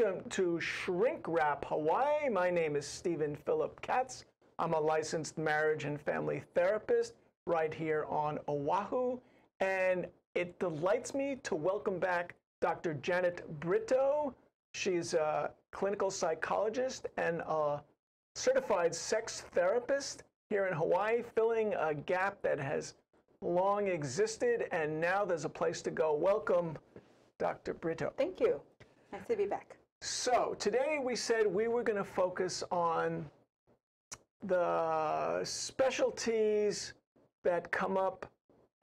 Welcome to Shrink Rap Hawaii. My name is Stephen Philip Katz. I'm a licensed marriage and family therapist right here on Oahu. And it delights me to welcome back Dr. Janet Brito. She's a clinical psychologist and a certified sex therapist here in Hawaii, filling a gap that has long existed, and now there's a place to go. Welcome, Dr. Brito. Thank you. Nice to be back. So today we said we were going to focus on the specialties that come up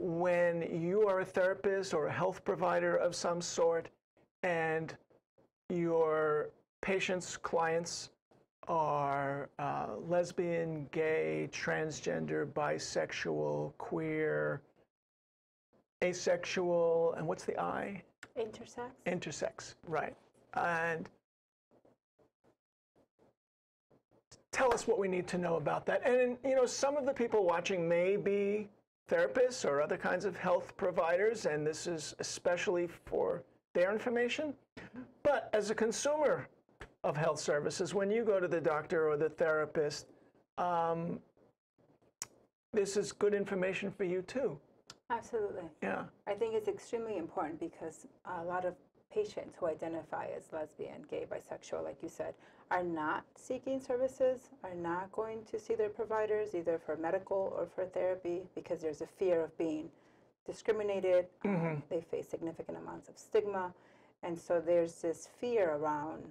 when you are a therapist or a health provider of some sort and your patients, clients are lesbian, gay, transgender, bisexual, queer, asexual, and what's the I? Intersex. Intersex, right. And tell us what we need to know about that. And, you know, some of the people watching may be therapists or other kinds of health providers, and this is especially for their information. But as a consumer of health services, when you go to the doctor or the therapist, this is good information for you, too. Absolutely. Yeah. I think it's extremely important because a lot of patients who identify as lesbian, gay, bisexual, like you said, are not seeking services, are not going to see their providers, either for medical or for therapy, because there's a fear of being discriminated. They face significant amounts of stigma. And so there's this fear around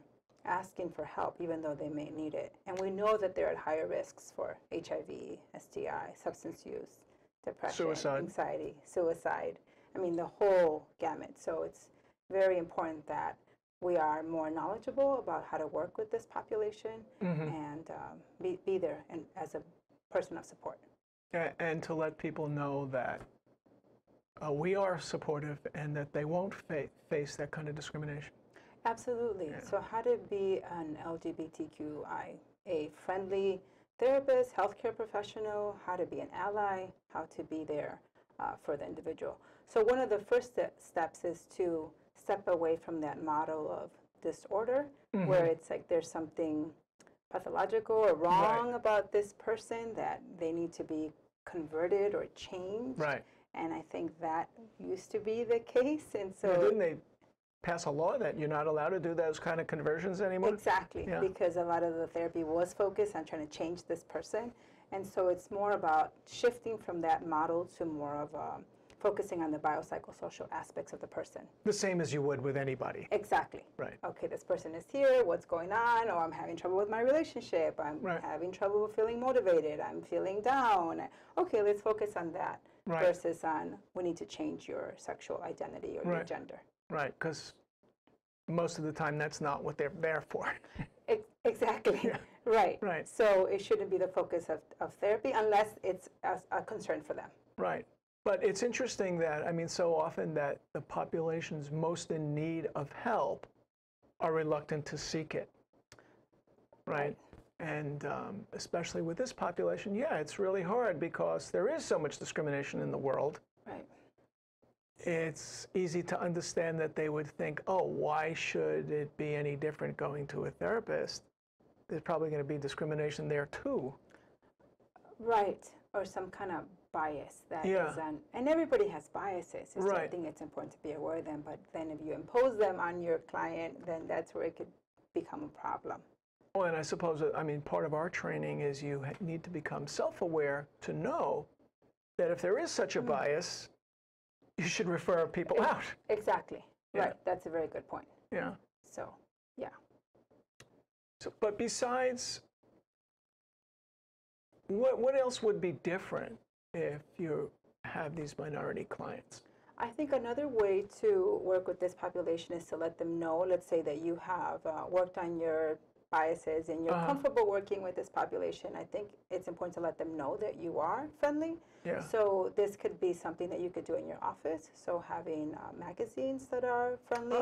asking for help, even though they may need it. And we know that they're at higher risks for HIV, STI, substance use, depression, suicide. Anxiety, suicide. I mean, the whole gamut. So it's very important that we are more knowledgeable about how to work with this population and be there and as a person of support. And to let people know that we are supportive and that they won't face that kind of discrimination. Absolutely. Yeah. So how to be an LGBTQIA friendly therapist, healthcare professional, how to be an ally, how to be there for the individual. So one of the first steps is to step away from that model of disorder, where it's like there's something pathological or wrong about this person that they need to be converted or changed. Right. And I think that used to be the case. And so didn't they pass a law that you're not allowed to do those kind of conversions anymore? Exactly, because a lot of the therapy was focused on trying to change this person. And so it's more about shifting from that model to more of focusing on the biopsychosocial aspects of the person. The same as you would with anybody. Exactly. Right. Okay, this person is here, what's going on? Or I'm having trouble with my relationship. I'm having trouble feeling motivated. I'm feeling down. Okay, let's focus on that versus on we need to change your sexual identity or your gender. Right, because most of the time that's not what they're there for. Exactly. Yeah. Right. Right. So it shouldn't be the focus of therapy unless it's a concern for them. Right. But it's interesting that, I mean, so often that the populations most in need of help are reluctant to seek it. Right. And especially with this population, it's really hard because there is so much discrimination in the world. Right. It's easy to understand that they would think, oh, why should it be any different going to a therapist? There's probably going to be discrimination there, too. Right, or some kind of bias that is on, and everybody has biases. It's I think it's important to be aware of them, but then if you impose them on your client, then that's where it could become a problem. Well, and I suppose, I mean, part of our training is you need to become self-aware to know that if there is such a bias, you should refer people out. Exactly. Yeah. Right. That's a very good point. Yeah. So, So, but besides, what else would be different if you have these minority clients? I think another way to work with this population is to let them know, let's say that you have worked on your biases and you're comfortable working with this population. I think it's important to let them know that you are friendly. Yeah. So this could be something that you could do in your office. So having magazines that are friendly,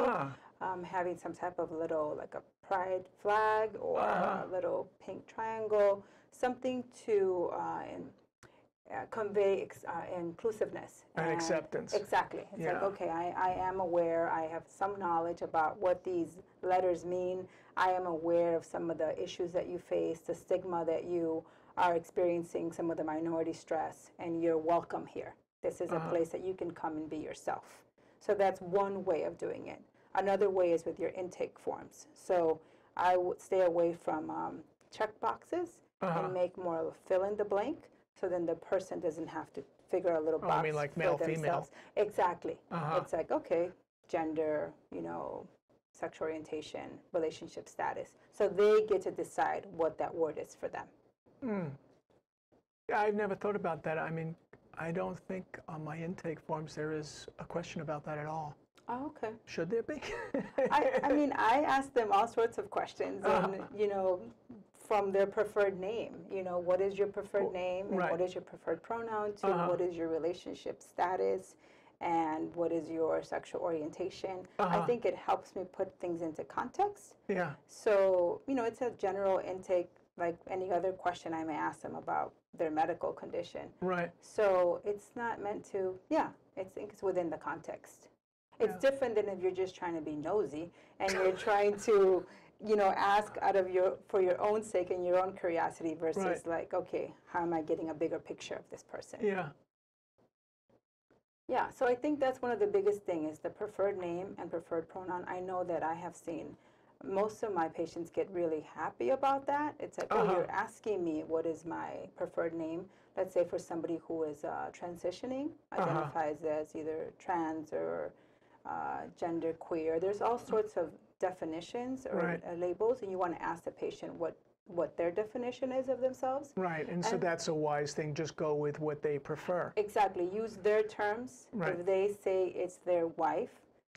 having some type of little, like a pride flag or a little pink triangle, something to convey inclusiveness and acceptance. Exactly. It's like, okay, I am aware, I have some knowledge about what these letters mean. I am aware of some of the issues that you face, the stigma that you are experiencing, some of the minority stress, and you're welcome here. This is a place that you can come and be yourself. So that's one way of doing it. Another way is with your intake forms. So I would stay away from check boxes and make more of a fill in the blank. So then the person doesn't have to figure a little box. I mean, like male, female. Exactly. It's like, okay, gender, you know, sexual orientation, relationship status. So they get to decide what that word is for them. Yeah, I've never thought about that. I mean, I don't think on my intake forms there is a question about that at all. Oh, okay. Should there be? I mean, I ask them all sorts of questions, and, you know, from their preferred name. You know, what is your preferred name? And what is your preferred pronoun to? What is your relationship status? And what is your sexual orientation? I think it helps me put things into context. Yeah. So, you know, it's a general intake like any other question I may ask them about their medical condition. Right. So it's not meant to, I think it's within the context. It's different than if you're just trying to be nosy and you're trying to, you know, ask out of your, for your own sake and your own curiosity versus like, okay, how am I getting a bigger picture of this person? Yeah. Yeah, so I think that's one of the biggest things is the preferred name and preferred pronoun. I know that I have seen most of my patients get really happy about that. It's like, oh, you're asking me what is my preferred name. Let's say for somebody who is transitioning, identifies as either trans or gender queer. There's all sorts of definitions or labels, and you want to ask the patient what their definition is of themselves. Right, and so that's a wise thing. Just go with what they prefer. Exactly. Use their terms. Right. If they say it's their wife,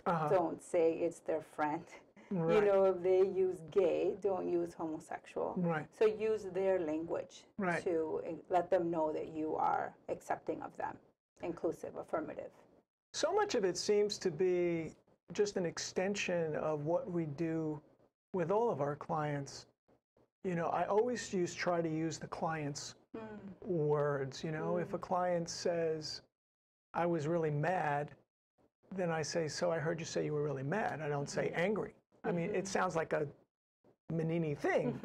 don't say it's their friend. Right. You know, if they use gay, don't use homosexual. Right. So use their language to let them know that you are accepting of them, inclusive, affirmative. So much of it seems to be just an extension of what we do with all of our clients. You know, I always try to use the client's words. You know, if a client says, I was really mad, then I say, so I heard you say you were really mad. I don't say angry. I mean, it sounds like a Manini thing.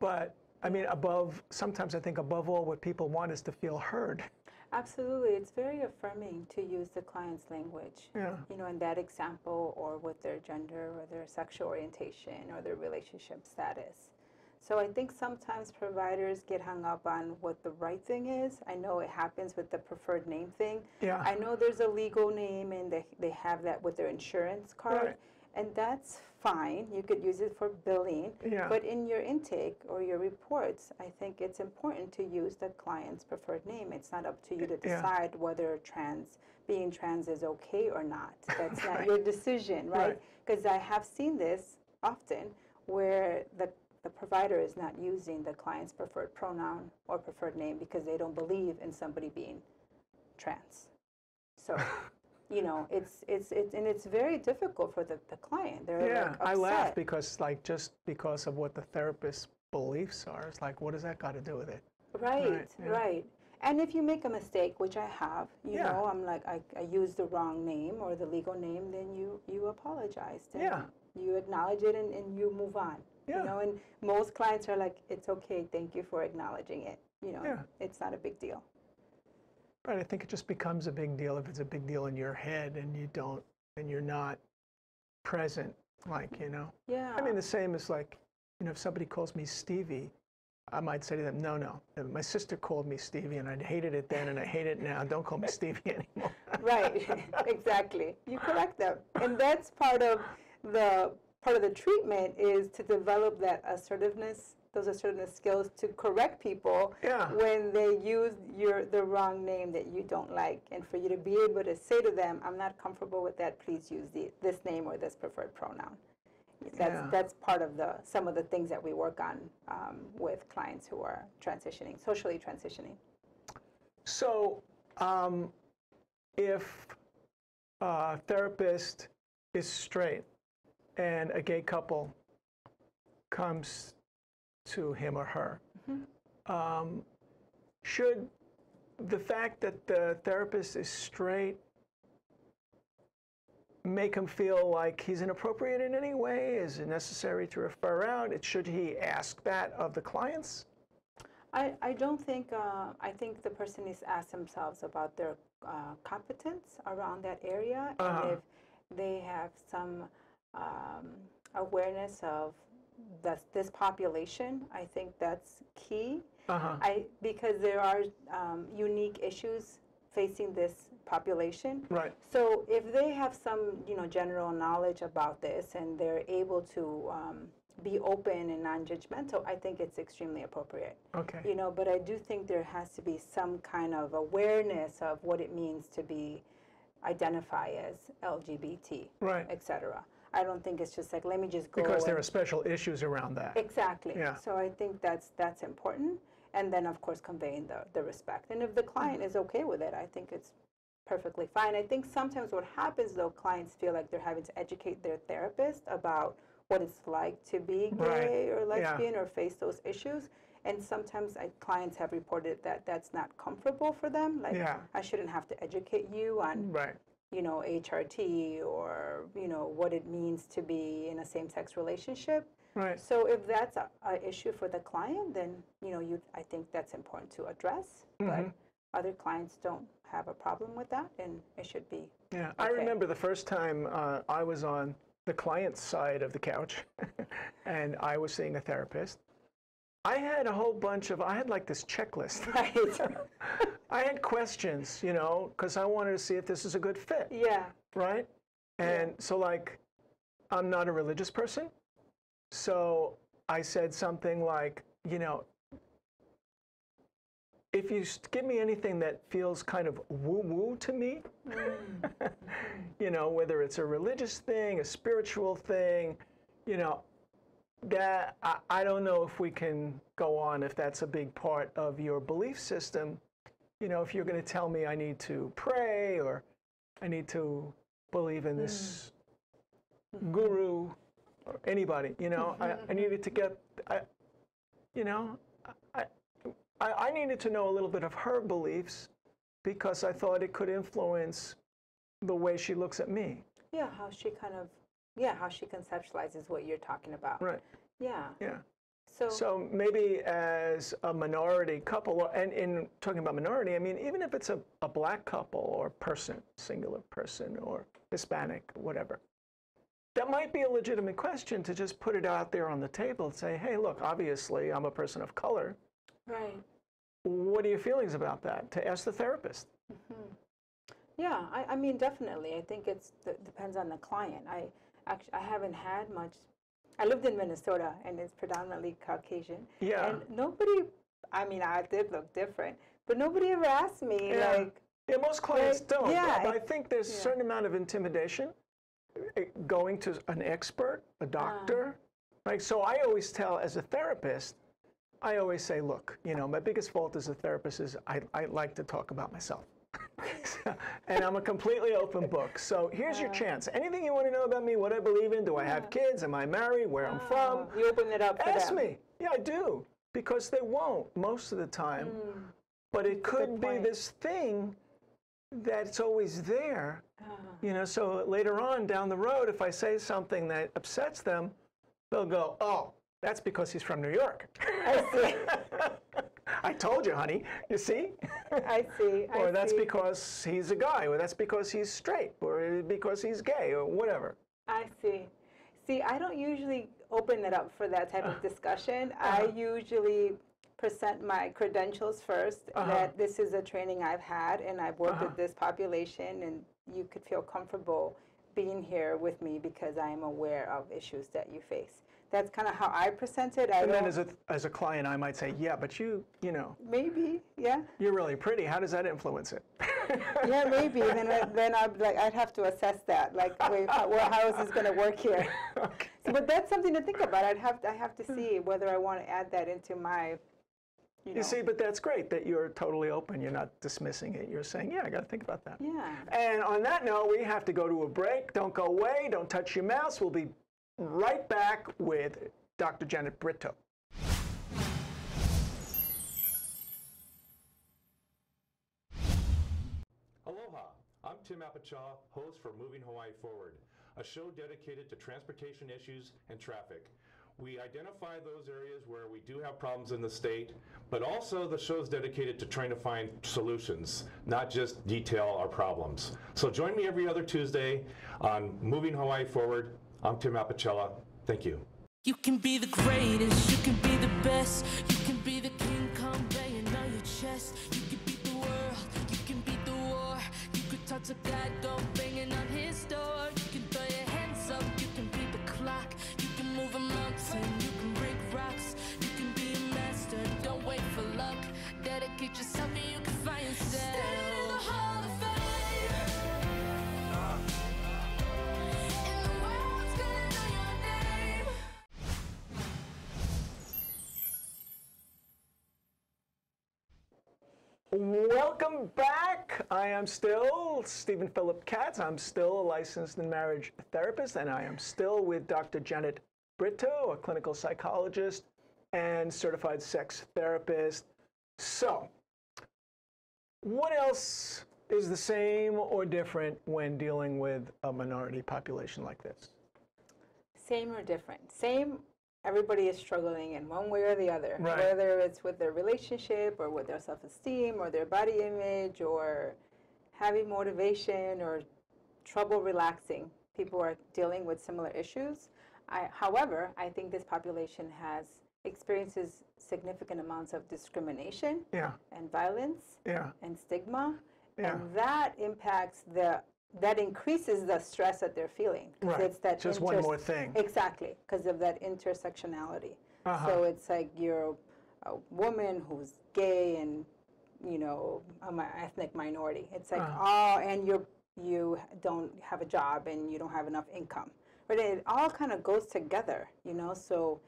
But, I mean, sometimes I think above all what people want is to feel heard. Absolutely. It's very affirming to use the client's language, you know, in that example or with their gender or their sexual orientation or their relationship status. So I think sometimes providers get hung up on what the right thing is. I know it happens with the preferred name thing. I know there's a legal name and they have that with their insurance card. And that's fine. You could use it for billing. But in your intake or your reports, I think it's important to use the client's preferred name. It's not up to you to decide whether being trans is okay or not. That's not your decision, right? Because I have seen this often where the provider is not using the client's preferred pronoun or preferred name because they don't believe in somebody being trans. So... You know, it's very difficult for the client. They're like upset. I laugh because just because of what the therapist's beliefs are, it's like, what does that got to do with it? Right. And if you make a mistake, which I have, you know, I'm like, I used the wrong name or the legal name, then you apologize. You acknowledge it and you move on. You know, and most clients are like, it's okay, thank you for acknowledging it. You know, it's not a big deal. Right, I think it just becomes a big deal if it's a big deal in your head and you don't, and you're not present, like, you know. Yeah. I mean, the same as like, you know, if somebody calls me Stevie, I might say to them, no, no, my sister called me Stevie and I hated it then and I hate it now. Don't call me Stevie anymore. Right, exactly. You correct them. And that's part of the treatment is to develop that assertiveness. Those are certain skills to correct people when they use the wrong name that you don't like, and for you to be able to say to them, I'm not comfortable with that, please use this name or this preferred pronoun. That's part of some of the things that we work on with clients who are transitioning, socially transitioning. So if a therapist is straight and a gay couple comes to him or her, should the fact that the therapist is straight make him feel like he's inappropriate in any way? Is it necessary to refer out? Should he ask that of the clients? I don't think, I think the person is asked themselves about their competence around that area, and if they have some awareness of this population. I think that's key, because there are unique issues facing this population. Right. So if they have some, general knowledge about this and they're able to be open and non-judgmental, I think it's extremely appropriate. Okay. But I do think there has to be some kind of awareness of what it means to be identified as LGBT, right, etc. I don't think it's just like, let me just go. Because there are special issues around that. Exactly. Yeah. So I think that's important. And then, of course, conveying the respect. And if the client is okay with it, I think it's perfectly fine. I think sometimes what happens, though, clients feel like they're having to educate their therapist about what it's like to be gay or lesbian or face those issues. And sometimes clients have reported that that's not comfortable for them. Like, I shouldn't have to educate you on HRT or, what it means to be in a same-sex relationship. Right. So if that's an issue for the client, then, I think that's important to address. But other clients don't have a problem with that, and it should be. Yeah, okay. I remember the first time I was on the client's side of the couch, and I was seeing a therapist. I had a whole bunch of, I had like this checklist. Right. I had questions, because I wanted to see if this is a good fit. Yeah. Right? And so, like, I'm not a religious person. So I said something like, if you give me anything that feels kind of woo-woo to me, whether it's a religious thing, a spiritual thing, that I don't know if we can go on if that's a big part of your belief system. If you're going to tell me I need to pray or I need to believe in this guru, or anybody, I needed to get, I needed to know a little bit of her beliefs because I thought it could influence the way she looks at me. Yeah, how she kind of, how she conceptualizes what you're talking about. Right. Yeah. Yeah. So maybe as a minority couple, and in talking about minority, I mean, even if it's a black couple or person, singular person or Hispanic, whatever, that might be a legitimate question to just put it out there on the table and say, hey, look, obviously I'm a person of color. Right. What are your feelings about that? To ask the therapist. Yeah, I mean, definitely. I think it depends on the client. I haven't had much. I lived in Minnesota, and it's predominantly Caucasian. Yeah. And nobody, I mean, I did look different, but nobody ever asked me, like. Yeah, most clients don't. Yeah. But I think there's a certain amount of intimidation. Going to an expert, a doctor, right? So I always tell, as a therapist, I always say, look, my biggest fault as a therapist is I like to talk about myself. And I'm a completely open book. So here's your chance. Anything you want to know about me, what I believe in, do I have kids, am I married, where I'm from? You open it up for them. Ask me. Yeah, I do. Because they won't most of the time. But it could be this thing that's always there. So later on down the road, if I say something that upsets them, they'll go, oh, that's because he's from New York. I see. I told you, honey. You see? I see. Or that's because he's a guy, or that's because he's straight, or because he's gay, or whatever. I see. See, I don't usually open it up for that type of discussion. I usually present my credentials first, that this is a training I've had, and I've worked with this population, and you could feel comfortable being here with me because I am aware of issues that you face. That's kind of how I present it. And then as a client, I might say, yeah, but you know. Maybe, yeah. You're really pretty. How does that influence it? Yeah, maybe. Then I'd have to assess that. Like, wait, how is this going to work here? Okay. So, but that's something to think about. I have to see whether I want to add that into my, You see, but that's great that you're totally open. You're not dismissing it. You're saying, yeah, I got to think about that. Yeah. And on that note, we have to go to a break. Don't go away. Don't touch your mouse. We'll be right back with Dr. Janet Brito. Tim Apachaw, host for Moving Hawaii Forward, a show dedicated to transportation issues and traffic. We identify those areas where we do have problems in the state, but also the show's dedicated to trying to find solutions, not just detail our problems. So join me every other Tuesday on Moving Hawaii Forward. I'm Tim Apicella. Thank you. You can be the greatest, you can be the best, you can be the King Kong banging on your chest. You can beat the world, you can beat the war, you could talk to God, go banging on his door. You can throw your hands up, you can beat the clock, you can move a mountain, you can break rocks, you can be a master, don't wait for luck, dedicate yourself and you can find yourself. Standing in the Hall of Fame. Welcome back. I am still Stephen Philip Katz. I'm still a licensed marriage therapist, and I am still with Dr. Janet Brito, a clinical psychologist and certified sex therapist. So, what else is the same or different when dealing with a minority population like this? Same or different? Same. Everybody is struggling in one way or the other, right. Whether it's with their relationship or with their self-esteem or their body image or having motivation or trouble relaxing. People are dealing with similar issues. However, I think this population experiences significant amounts of discrimination, yeah, and violence, yeah, and stigma, yeah, and that impacts that increases the stress that they're feeling. Right. It's that just one more thing. Exactly, because of that intersectionality. Uh-huh. So it's like you're a woman who's gay and, you know, I'm an ethnic minority. It's like, uh-huh, oh, and you don't have a job and you don't have enough income. But it all kind of goes together, you know, so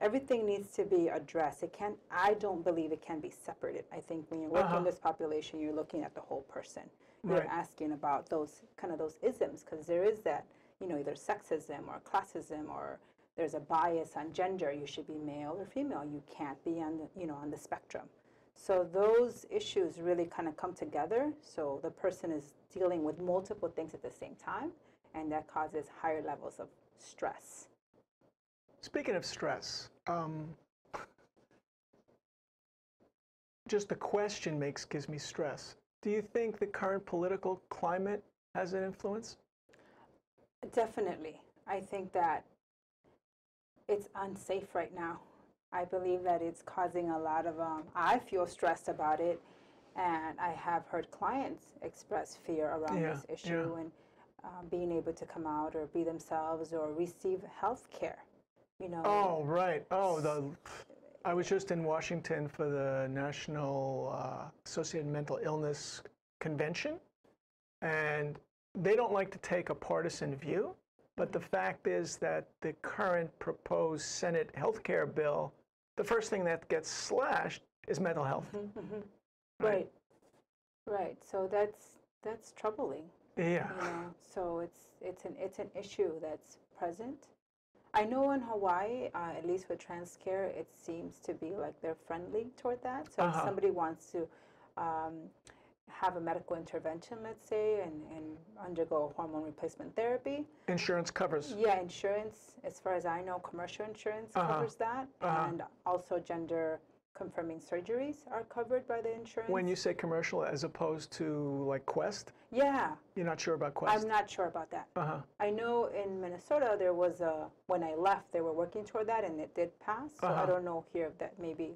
everything needs to be addressed. I don't believe it can be separated. I think when you're working, uh-huh, this population, you're looking at the whole person. You're, right, asking about those isms, because there is that, you know, either sexism or classism, or there's a bias on gender. You should be male or female. You can't be on the, you know, on the spectrum. So those issues really kind of come together. So the person is dealing with multiple things at the same time, and that causes higher levels of stress. Speaking of stress, just the question gives me stress. Do you think the current political climate has an influence? Definitely. I think that it's unsafe right now. I believe that it's causing a lot of, I feel stressed about it, and I have heard clients express fear around, yeah, this issue, yeah, and being able to come out or be themselves or receive health care. You know, oh, right. Oh, I was just in Washington for the National Associated Mental Illness Convention, and they don't like to take a partisan view, but the fact is that the current proposed Senate health care bill, the first thing that gets slashed is mental health. Mm-hmm, mm-hmm. Right. Right. So that's troubling. Yeah. You know? So it's an issue that's present. I know in Hawaii, at least with trans care, it seems to be like they're friendly toward that. So, uh-huh, if somebody wants to have a medical intervention, let's say, and undergo hormone replacement therapy. Insurance covers. Yeah, insurance, as far as I know, commercial insurance, uh-huh, covers that. Uh-huh. And also gender-confirming surgeries are covered by the insurance. When you say commercial, as opposed to like Quest? Yeah. You're not sure about Quest? I'm not sure about that. Uh-huh. I know in Minnesota there was when I left, they were working toward that and it did pass. So, uh-huh, I don't know here if that maybe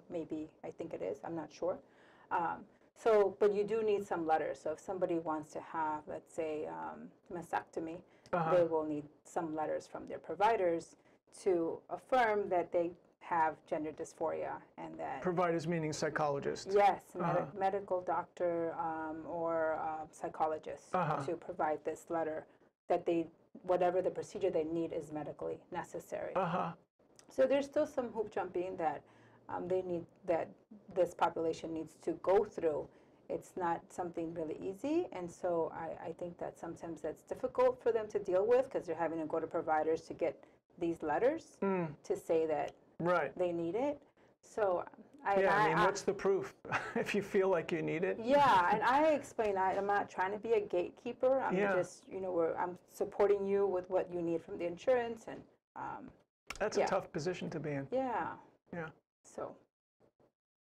I think it is. I'm not sure. But you do need some letters. So if somebody wants to have, let's say, mastectomy, uh-huh, they will need some letters from their providers to affirm that they have gender dysphoria, and that providers meaning psychologists. Yes, uh-huh, medical doctor or psychologist, uh-huh, to provide this letter that whatever the procedure they need is medically necessary. Uh-huh. So there's still some hoop jumping that this population needs to go through. It's not something really easy, and so I think that sometimes that's difficult for them to deal with because they're having to go to providers to get these letters, to say that, right, they need it. So I mean, what's the proof if you feel like you need it? Yeah, and I explain that I'm not trying to be a gatekeeper. I'm just, you know, I'm supporting you with what you need from the insurance, and that's a tough position to be in. Yeah. Yeah. So.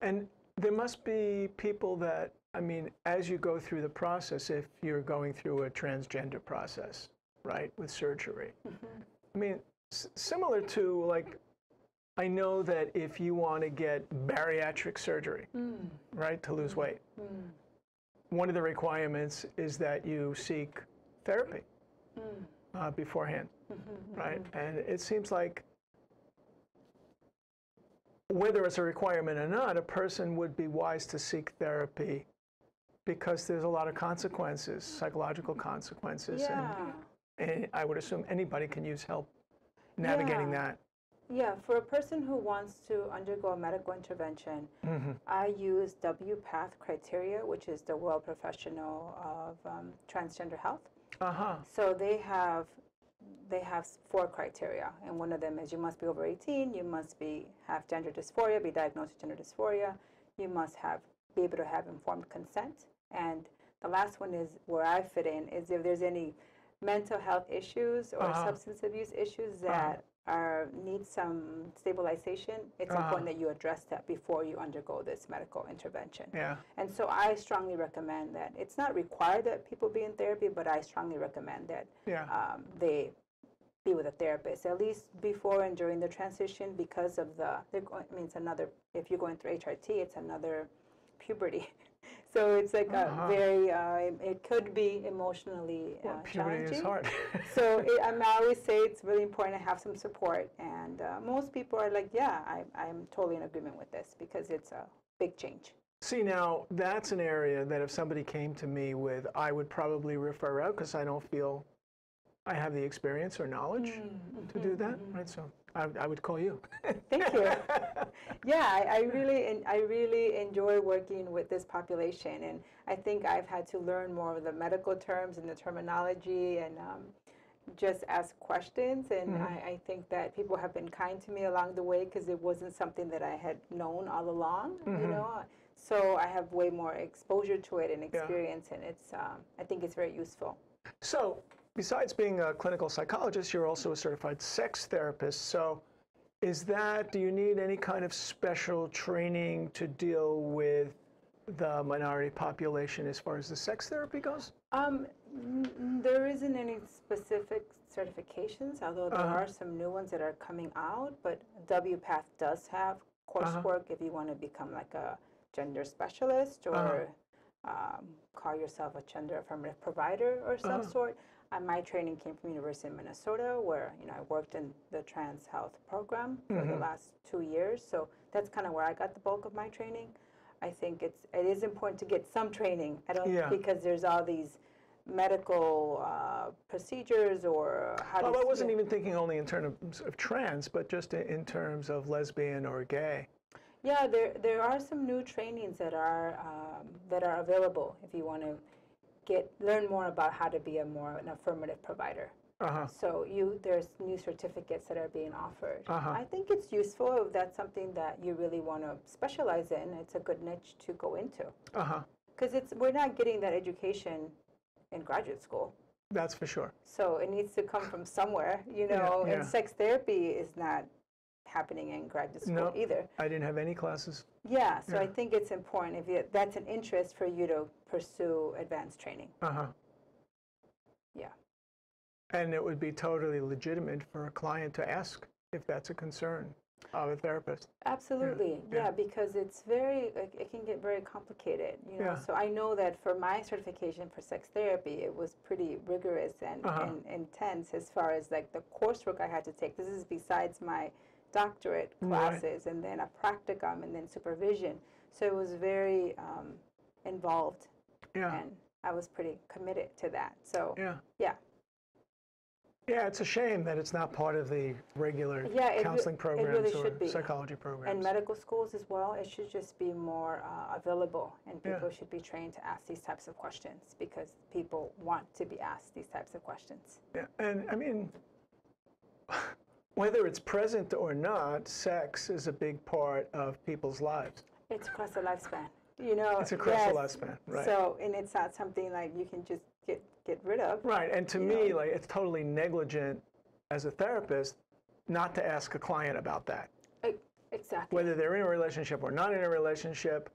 And there must be people that, I mean, as you go through the process, if you're going through a transgender process, right, with surgery. Mm-hmm. I mean, similar to, like, I know that if you want to get bariatric surgery, right, to lose weight, one of the requirements is that you seek therapy beforehand, right? And it seems like whether it's a requirement or not, a person would be wise to seek therapy because there's a lot of consequences, psychological consequences, and I would assume anybody can use help navigating that. Yeah, for a person who wants to undergo a medical intervention, I use WPATH criteria, which is the World Professional of Transgender Health. So they have 4 criteria, and one of them is you must be over 18, you must have gender dysphoria, be diagnosed with gender dysphoria, you must be able to have informed consent, and the last one is where I fit in is if there's any mental health issues or substance abuse issues that need some stabilization, it's important that you address that before you undergo this medical intervention. Yeah. And so I strongly recommend that. It's not required that people be in therapy, but I strongly recommend that they be with a therapist, at least before and during the transition, because of it's another, if you're going through HRT, it's another puberty. So it's like a very, it could be emotionally challenging. Puberty is hard. So I always say it's really important to have some support. And most people are like, yeah, I'm totally in agreement with this because it's a big change. See, now, that's an area that if somebody came to me with, I would probably refer out because I don't feel I have the experience or knowledge to do that, right? So I would call you. Thank you. Yeah, I really enjoy working with this population, and I think I've had to learn more of the medical terms and the terminology, and just ask questions. And I think that people have been kind to me along the way because it wasn't something that I had known all along, you know. So I have way more exposure to it and experience, and it's I think it's very useful. So. Besides being a clinical psychologist, you're also a certified sex therapist. So is that, do you need any kind of special training to deal with the minority population as far as the sex therapy goes? There isn't any specific certifications, although there are some new ones that are coming out, but WPATH does have coursework if you want to become like a gender specialist or call yourself a gender affirmative provider or some sort. My training came from University of Minnesota, where I worked in the trans health program for the last 2 years. So that's kind of where I got the bulk of my training. I think it is important to get some training. I don't because there's all these medical procedures or how. Well, I wasn't even thinking only in terms of trans, but just in terms of lesbian or gay. Yeah, there are some new trainings that are available if you want to. Learn more about how to be an affirmative provider. So there's new certificates that are being offered. I think it's useful if that's something that you really want to specialize in. It's a good niche to go into. Because we're not getting that education in graduate school. That's for sure. So it needs to come from somewhere, and sex therapy is not happening in graduate school either. I didn't have any classes. Yeah, so I think it's important if that's an interest for you to pursue advanced training. Yeah. And it would be totally legitimate for a client to ask if that's a concern of a therapist. Absolutely, yeah, because it's it can get very complicated, So I know that for my certification for sex therapy, it was pretty rigorous and intense as far as like the coursework I had to take. This is besides my doctorate classes and then a practicum and then supervision. So it was very involved, and I was pretty committed to that. So yeah, it's a shame that it's not part of the regular counseling programs really or psychology programs. And medical schools as well, it should just be more available, and people should be trained to ask these types of questions because people want to be asked these types of questions. Yeah, and I mean, whether it's present or not, sex is a big part of people's lives. It's across the lifespan. You know, it's across the lifespan, right? So, and it's not something like you can just get rid of, right? And to me, like, it's totally negligent as a therapist not to ask a client about that. Exactly. Whether they're in a relationship or not in a relationship,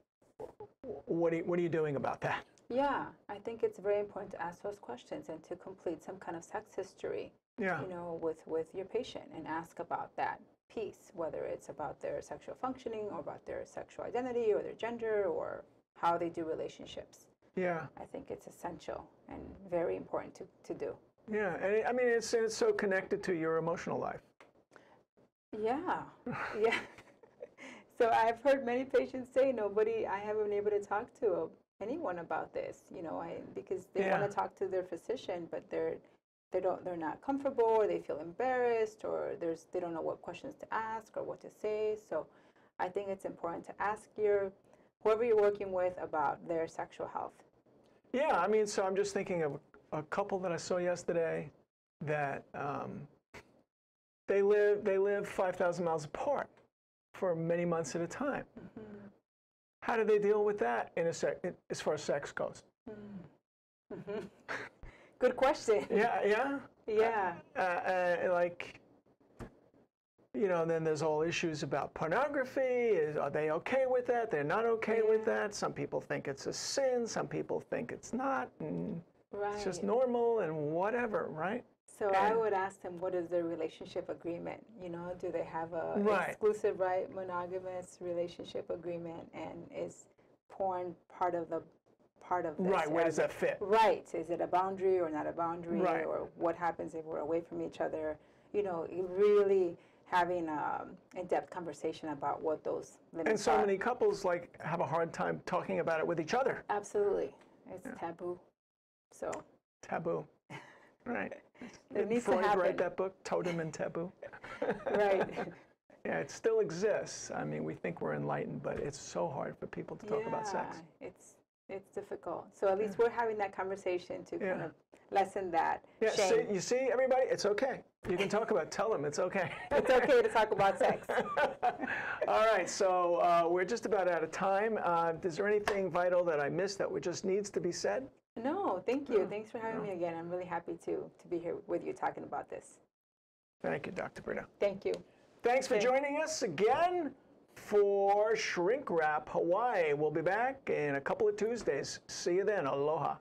what are you doing about that? Yeah, I think it's very important to ask those questions and to complete some kind of sex history. Yeah. You know, with your patient, and ask about that piece, whether it's about their sexual functioning or about their sexual identity or their gender or how they do relationships. Yeah. I think it's essential and very important to do. Yeah, and I mean, it's so connected to your emotional life. Yeah, yeah. So I've heard many patients say, I haven't been able to talk to anyone about this, you know, because they want to talk to their physician, but they're not comfortable, or they feel embarrassed, or they don't know what questions to ask or what to say. So I think it's important to ask whoever you're working with about their sexual health. Yeah, I mean, so I'm just thinking of a couple that I saw yesterday that they live 5,000 miles apart for many months at a time. Mm-hmm. How do they deal with that as far as sex goes? Mm-hmm. Good question. Yeah. Like, you know, then there's all issues about pornography. Are they okay with that? They're not okay with that. Some people think it's a sin. Some people think it's not. And it's just normal and whatever, right? So I would ask them, what is their relationship agreement? You know, do they have a exclusive monogamous relationship agreement? And is porn part of this. Right, where does that fit? Right, is it a boundary or not a boundary? Right. Or what happens if we're away from each other? You know, really having an in-depth conversation about what those limits are. And so many couples, like, have a hard time talking about it with each other. Absolutely. It's taboo. So. Taboo. Right. It needs to happen. Freud wrote that book, Totem and Taboo. Right. Yeah, it still exists. I mean, we think we're enlightened, but it's so hard for people to talk about sex. It's difficult. So at least we're having that conversation to kind of lessen that shame. So you see, everybody, it's okay. You can talk about it. Tell them it's okay. It's okay to talk about sex. All right. So we're just about out of time. Is there anything vital that I missed that just needs to be said? No, thank you. Thanks for having me again. I'm really happy to be here with you talking about this. Thank you, Dr. Brito. Thank you. Thanks for joining us again. For Shrink Wrap Hawaii. We'll be back in a couple of Tuesdays. See you then. Aloha.